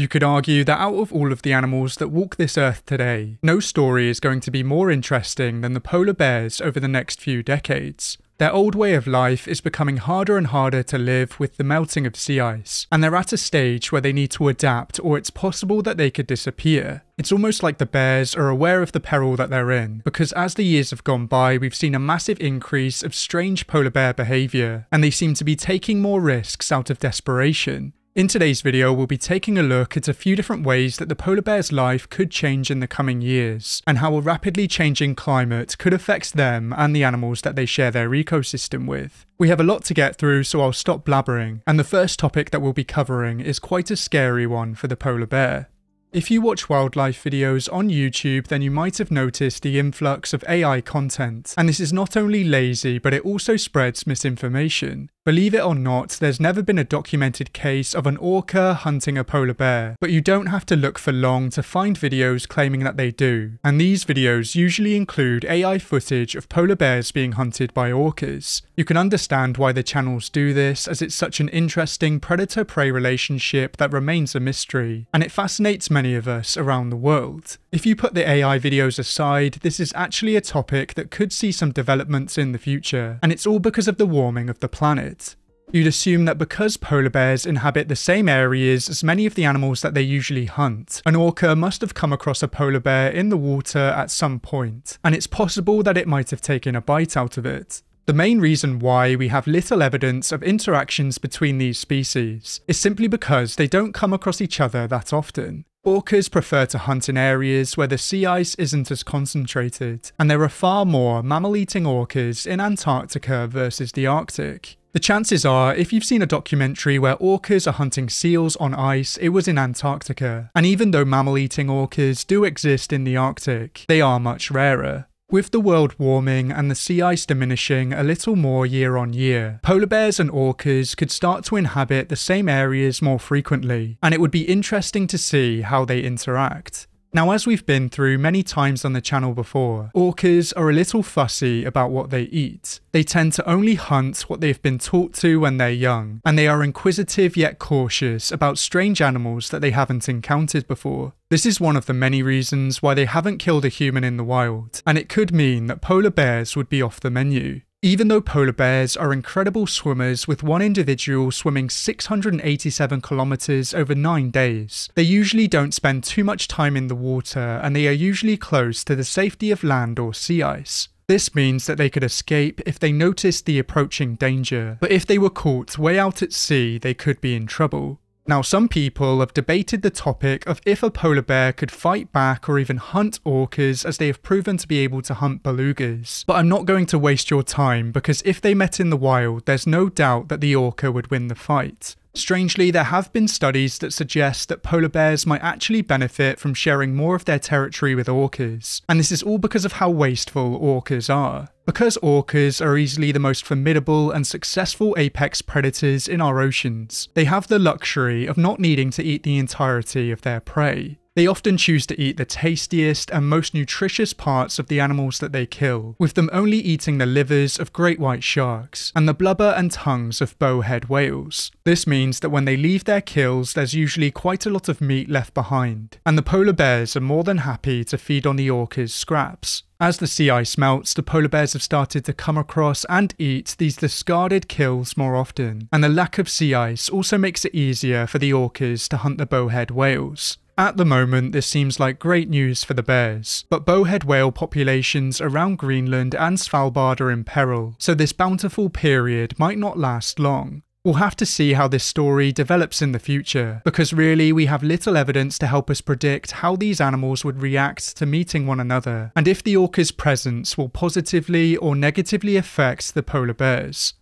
You could argue that out of all of the animals that walk this earth today, no story is going to be more interesting than the polar bears over the next few decades. Their old way of life is becoming harder and harder to live with the melting of sea ice, and they're at a stage where they need to adapt or it's possible that they could disappear. It's almost like the bears are aware of the peril that they're in, because as the years have gone by we've seen a massive increase of strange polar bear behaviour, and they seem to be taking more risks out of desperation. In today's video, we'll be taking a look at a few different ways that the polar bear's life could change in the coming years, and how a rapidly changing climate could affect them and the animals that they share their ecosystem with. We have a lot to get through, so I'll stop blabbering, and the first topic that we'll be covering is quite a scary one for the polar bear. If you watch wildlife videos on YouTube, then you might have noticed the influx of AI content, and this is not only lazy, but it also spreads misinformation. Believe it or not, there's never been a documented case of an orca hunting a polar bear, but you don't have to look for long to find videos claiming that they do, and these videos usually include AI footage of polar bears being hunted by orcas. You can understand why the channels do this, as it's such an interesting predator-prey relationship that remains a mystery, and it fascinates many of us around the world. If you put the AI videos aside, this is actually a topic that could see some developments in the future, and it's all because of the warming of the planet. You'd assume that because polar bears inhabit the same areas as many of the animals that they usually hunt, an orca must have come across a polar bear in the water at some point, and it's possible that it might have taken a bite out of it. The main reason why we have little evidence of interactions between these species is simply because they don't come across each other that often. Orcas prefer to hunt in areas where the sea ice isn't as concentrated, and there are far more mammal-eating orcas in Antarctica versus the Arctic. The chances are, if you've seen a documentary where orcas are hunting seals on ice, it was in Antarctica, and even though mammal-eating orcas do exist in the Arctic, they are much rarer. With the world warming and the sea ice diminishing a little more year on year, polar bears and orcas could start to inhabit the same areas more frequently, and it would be interesting to see how they interact. Now, as we've been through many times on the channel before, orcas are a little fussy about what they eat. They tend to only hunt what they've been taught to when they're young, and they are inquisitive yet cautious about strange animals that they haven't encountered before. This is one of the many reasons why they haven't killed a human in the wild, and it could mean that polar bears would be off the menu. Even though polar bears are incredible swimmers, with one individual swimming 687 kilometers over 9 days, they usually don't spend too much time in the water, and they are usually close to the safety of land or sea ice. This means that they could escape if they noticed the approaching danger, but if they were caught way out at sea, they could be in trouble. Now, some people have debated the topic of if a polar bear could fight back or even hunt orcas, as they have proven to be able to hunt belugas, but I'm not going to waste your time, because if they met in the wild, there's no doubt that the orca would win the fight. Strangely, there have been studies that suggest that polar bears might actually benefit from sharing more of their territory with orcas, and this is all because of how wasteful orcas are. Because orcas are easily the most formidable and successful apex predators in our oceans, they have the luxury of not needing to eat the entirety of their prey. They often choose to eat the tastiest and most nutritious parts of the animals that they kill, with them only eating the livers of great white sharks, and the blubber and tongues of bowhead whales. This means that when they leave their kills, there's usually quite a lot of meat left behind, and the polar bears are more than happy to feed on the orcas' scraps. As the sea ice melts, the polar bears have started to come across and eat these discarded kills more often, and the lack of sea ice also makes it easier for the orcas to hunt the bowhead whales. At the moment, this seems like great news for the bears, but bowhead whale populations around Greenland and Svalbard are in peril, so this bountiful period might not last long. We'll have to see how this story develops in the future, because really we have little evidence to help us predict how these animals would react to meeting one another, and if the orca's presence will positively or negatively affect the polar bears.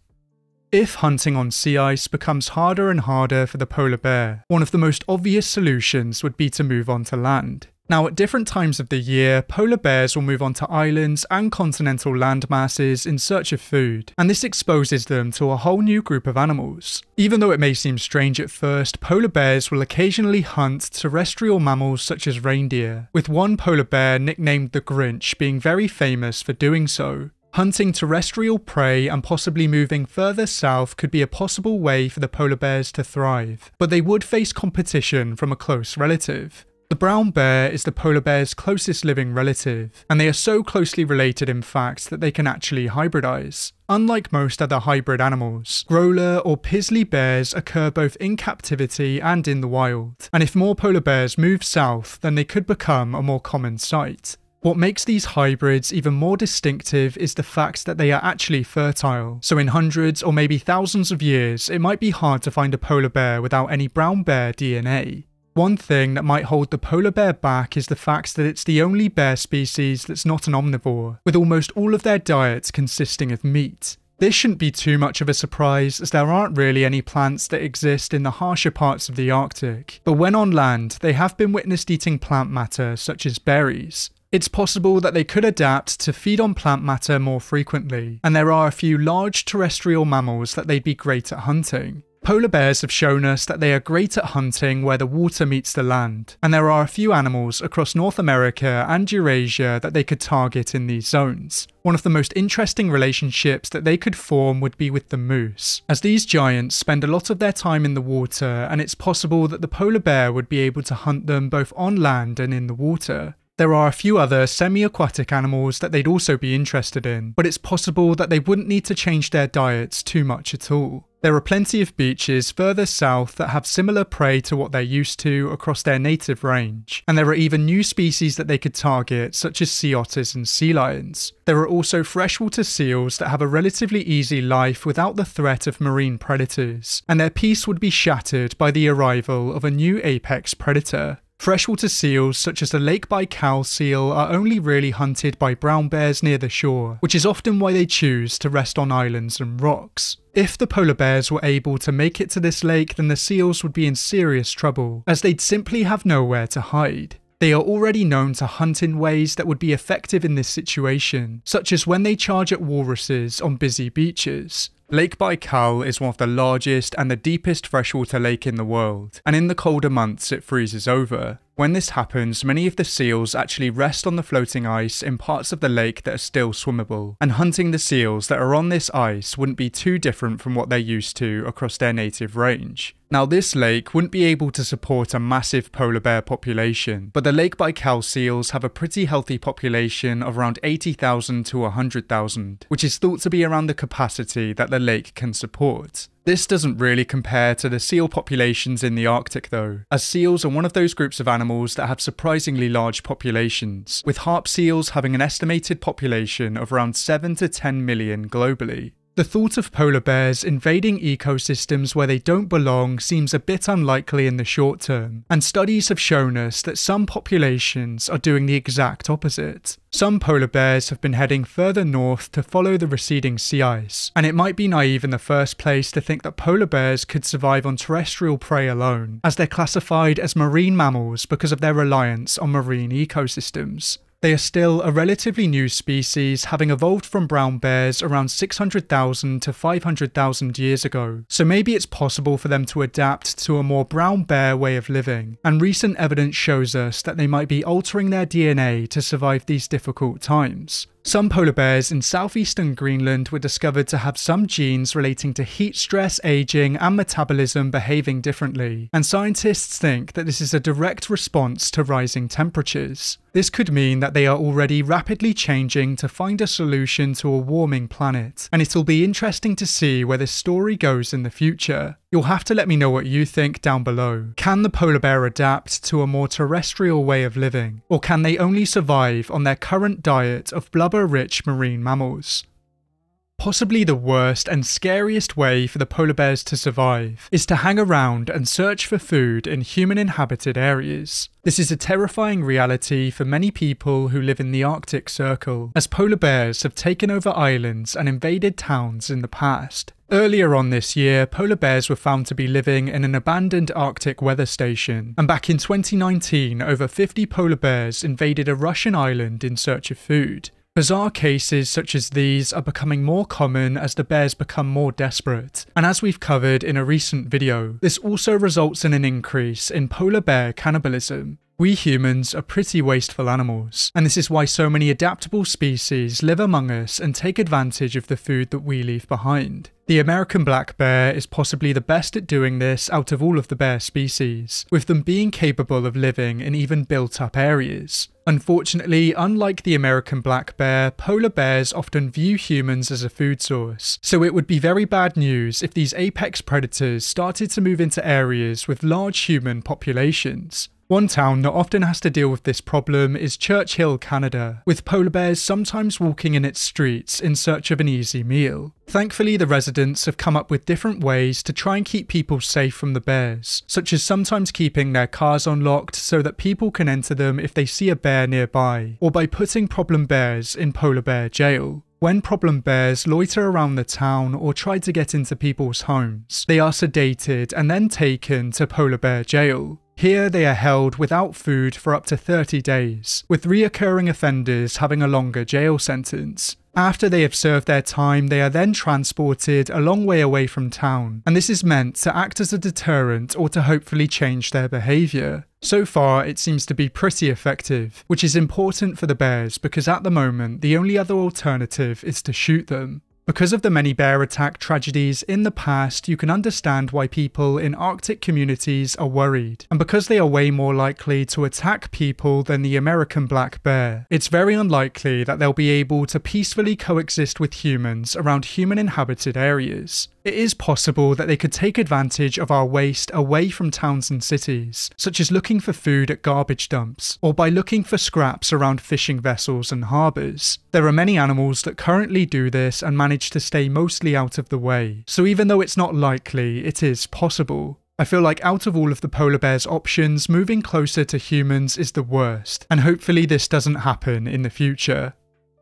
If hunting on sea ice becomes harder and harder for the polar bear, one of the most obvious solutions would be to move on to land. Now, at different times of the year, polar bears will move onto islands and continental landmasses in search of food, and this exposes them to a whole new group of animals. Even though it may seem strange at first, polar bears will occasionally hunt terrestrial mammals such as reindeer, with one polar bear nicknamed the Grinch being very famous for doing so. Hunting terrestrial prey and possibly moving further south could be a possible way for the polar bears to thrive, but they would face competition from a close relative. The brown bear is the polar bear's closest living relative, and they are so closely related in fact that they can actually hybridize. Unlike most other hybrid animals, growler or pizzly bears occur both in captivity and in the wild, and if more polar bears move south, then they could become a more common sight. What makes these hybrids even more distinctive is the fact that they are actually fertile, so in hundreds or maybe thousands of years it might be hard to find a polar bear without any brown bear DNA. One thing that might hold the polar bear back is the fact that it's the only bear species that's not an omnivore, with almost all of their diet consisting of meat. This shouldn't be too much of a surprise, as there aren't really any plants that exist in the harsher parts of the Arctic, but when on land they have been witnessed eating plant matter such as berries. It's possible that they could adapt to feed on plant matter more frequently, and there are a few large terrestrial mammals that they'd be great at hunting. Polar bears have shown us that they are great at hunting where the water meets the land, and there are a few animals across North America and Eurasia that they could target in these zones. One of the most interesting relationships that they could form would be with the moose, as these giants spend a lot of their time in the water, and it's possible that the polar bear would be able to hunt them both on land and in the water. There are a few other semi-aquatic animals that they'd also be interested in, but it's possible that they wouldn't need to change their diets too much at all. There are plenty of beaches further south that have similar prey to what they're used to across their native range, and there are even new species that they could target, such as sea otters and sea lions. There are also freshwater seals that have a relatively easy life without the threat of marine predators, and their peace would be shattered by the arrival of a new apex predator. Freshwater seals such as the Lake Baikal seal are only really hunted by brown bears near the shore, which is often why they choose to rest on islands and rocks. If the polar bears were able to make it to this lake, then the seals would be in serious trouble, as they'd simply have nowhere to hide. They are already known to hunt in ways that would be effective in this situation, such as when they charge at walruses on busy beaches. Lake Baikal is one of the largest and the deepest freshwater lake in the world, and in the colder months it freezes over. When this happens, many of the seals actually rest on the floating ice in parts of the lake that are still swimmable, and hunting the seals that are on this ice wouldn't be too different from what they're used to across their native range. Now, this lake wouldn't be able to support a massive polar bear population, but the Lake Baikal seals have a pretty healthy population of around 80,000 to 100,000, which is thought to be around the capacity that the lake can support. This doesn't really compare to the seal populations in the Arctic though, as seals are one of those groups of animals that have surprisingly large populations, with harp seals having an estimated population of around 7 to 10 million globally. The thought of polar bears invading ecosystems where they don't belong seems a bit unlikely in the short term, and studies have shown us that some populations are doing the exact opposite. Some polar bears have been heading further north to follow the receding sea ice, and it might be naive in the first place to think that polar bears could survive on terrestrial prey alone, as they're classified as marine mammals because of their reliance on marine ecosystems. They are still a relatively new species, having evolved from brown bears around 600,000 to 500,000 years ago, so maybe it's possible for them to adapt to a more brown bear way of living, and recent evidence shows us that they might be altering their DNA to survive these difficult times. Some polar bears in southeastern Greenland were discovered to have some genes relating to heat stress, aging, and metabolism behaving differently, and scientists think that this is a direct response to rising temperatures. This could mean that they are already rapidly changing to find a solution to a warming planet, and it'll be interesting to see where this story goes in the future. You'll have to let me know what you think down below. Can the polar bear adapt to a more terrestrial way of living, or can they only survive on their current diet of blubber-rich marine mammals? Possibly the worst and scariest way for the polar bears to survive is to hang around and search for food in human-inhabited areas. This is a terrifying reality for many people who live in the Arctic Circle, as polar bears have taken over islands and invaded towns in the past. Earlier on this year, polar bears were found to be living in an abandoned Arctic weather station, and back in 2019, over 50 polar bears invaded a Russian island in search of food. Bizarre cases such as these are becoming more common as the bears become more desperate, and as we've covered in a recent video, this also results in an increase in polar bear cannibalism. We humans are pretty wasteful animals, and this is why so many adaptable species live among us and take advantage of the food that we leave behind. The American black bear is possibly the best at doing this out of all of the bear species, with them being capable of living in even built-up areas. Unfortunately, unlike the American black bear, polar bears often view humans as a food source, so it would be very bad news if these apex predators started to move into areas with large human populations. One town that often has to deal with this problem is Churchill, Canada, with polar bears sometimes walking in its streets in search of an easy meal. Thankfully, the residents have come up with different ways to try and keep people safe from the bears, such as sometimes keeping their cars unlocked so that people can enter them if they see a bear nearby, or by putting problem bears in polar bear jail. When problem bears loiter around the town or try to get into people's homes, they are sedated and then taken to polar bear jail. Here they are held without food for up to 30 days, with reoccurring offenders having a longer jail sentence. After they have served their time, they are then transported a long way away from town, and this is meant to act as a deterrent or to hopefully change their behaviour. So far, it seems to be pretty effective, which is important for the bears because at the moment, the only other alternative is to shoot them. Because of the many bear attack tragedies in the past, you can understand why people in Arctic communities are worried. And because they are way more likely to attack people than the American black bear, it's very unlikely that they'll be able to peacefully coexist with humans around human-inhabited areas. It is possible that they could take advantage of our waste away from towns and cities, such as looking for food at garbage dumps, or by looking for scraps around fishing vessels and harbours. There are many animals that currently do this and manage to stay mostly out of the way, so even though it's not likely, it is possible. I feel like out of all of the polar bear's options, moving closer to humans is the worst, and hopefully this doesn't happen in the future.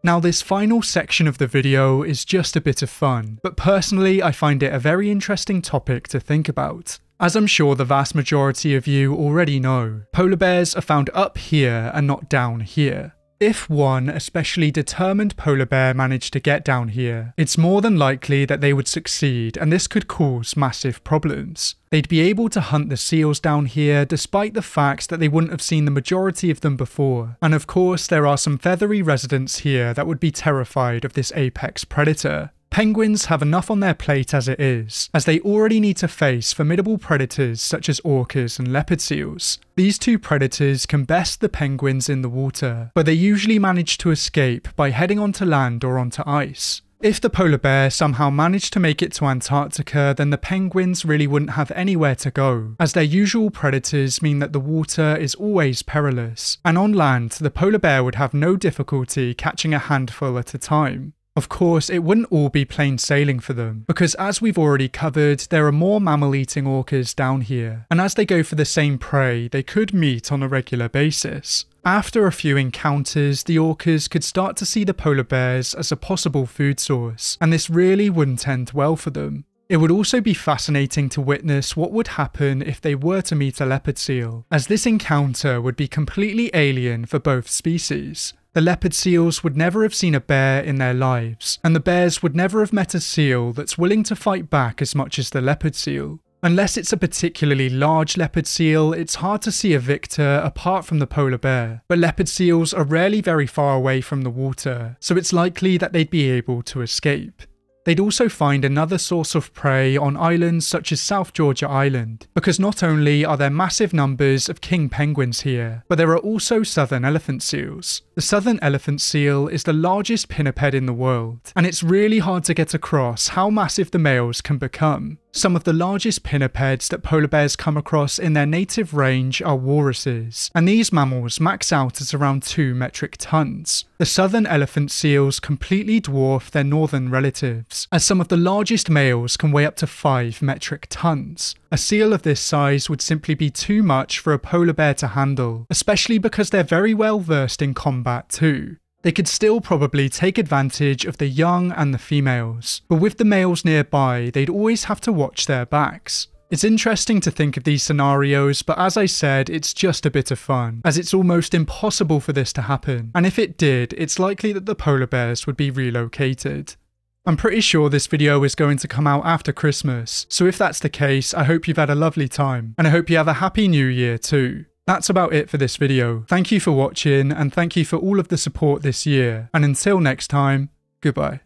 Now, this final section of the video is just a bit of fun, but personally I find it a very interesting topic to think about. As I'm sure the vast majority of you already know, polar bears are found up here and not down here. If one especially determined polar bear managed to get down here, it's more than likely that they would succeed, and this could cause massive problems. They'd be able to hunt the seals down here despite the fact that they wouldn't have seen the majority of them before, and of course there are some feathery residents here that would be terrified of this apex predator. Penguins have enough on their plate as it is, as they already need to face formidable predators such as orcas and leopard seals. These two predators can best the penguins in the water, but they usually manage to escape by heading onto land or onto ice. If the polar bear somehow managed to make it to Antarctica, then the penguins really wouldn't have anywhere to go, as their usual predators mean that the water is always perilous, and on land the polar bear would have no difficulty catching a handful at a time. Of course, it wouldn't all be plain sailing for them, because as we've already covered, there are more mammal-eating orcas down here, and as they go for the same prey, they could meet on a regular basis. After a few encounters, the orcas could start to see the polar bears as a possible food source, and this really wouldn't end well for them. It would also be fascinating to witness what would happen if they were to meet a leopard seal, as this encounter would be completely alien for both species. The leopard seals would never have seen a bear in their lives, and the bears would never have met a seal that's willing to fight back as much as the leopard seal. Unless it's a particularly large leopard seal, it's hard to see a victor apart from the polar bear, but leopard seals are rarely very far away from the water, so it's likely that they'd be able to escape. They'd also find another source of prey on islands such as South Georgia Island, because not only are there massive numbers of king penguins here, but there are also southern elephant seals. The southern elephant seal is the largest pinniped in the world, and it's really hard to get across how massive the males can become. Some of the largest pinnipeds that polar bears come across in their native range are walruses, and these mammals max out at around 2 metric tons. The southern elephant seals completely dwarf their northern relatives, as some of the largest males can weigh up to 5 metric tons. A seal of this size would simply be too much for a polar bear to handle, especially because they're very well versed in combat too. They could still probably take advantage of the young and the females, but with the males nearby, they'd always have to watch their backs. It's interesting to think of these scenarios, but as I said, it's just a bit of fun, as it's almost impossible for this to happen, and if it did, it's likely that the polar bears would be relocated. I'm pretty sure this video is going to come out after Christmas, so if that's the case, I hope you've had a lovely time, and I hope you have a happy new year too. That's about it for this video. Thank you for watching, and thank you for all of the support this year. And until next time, goodbye.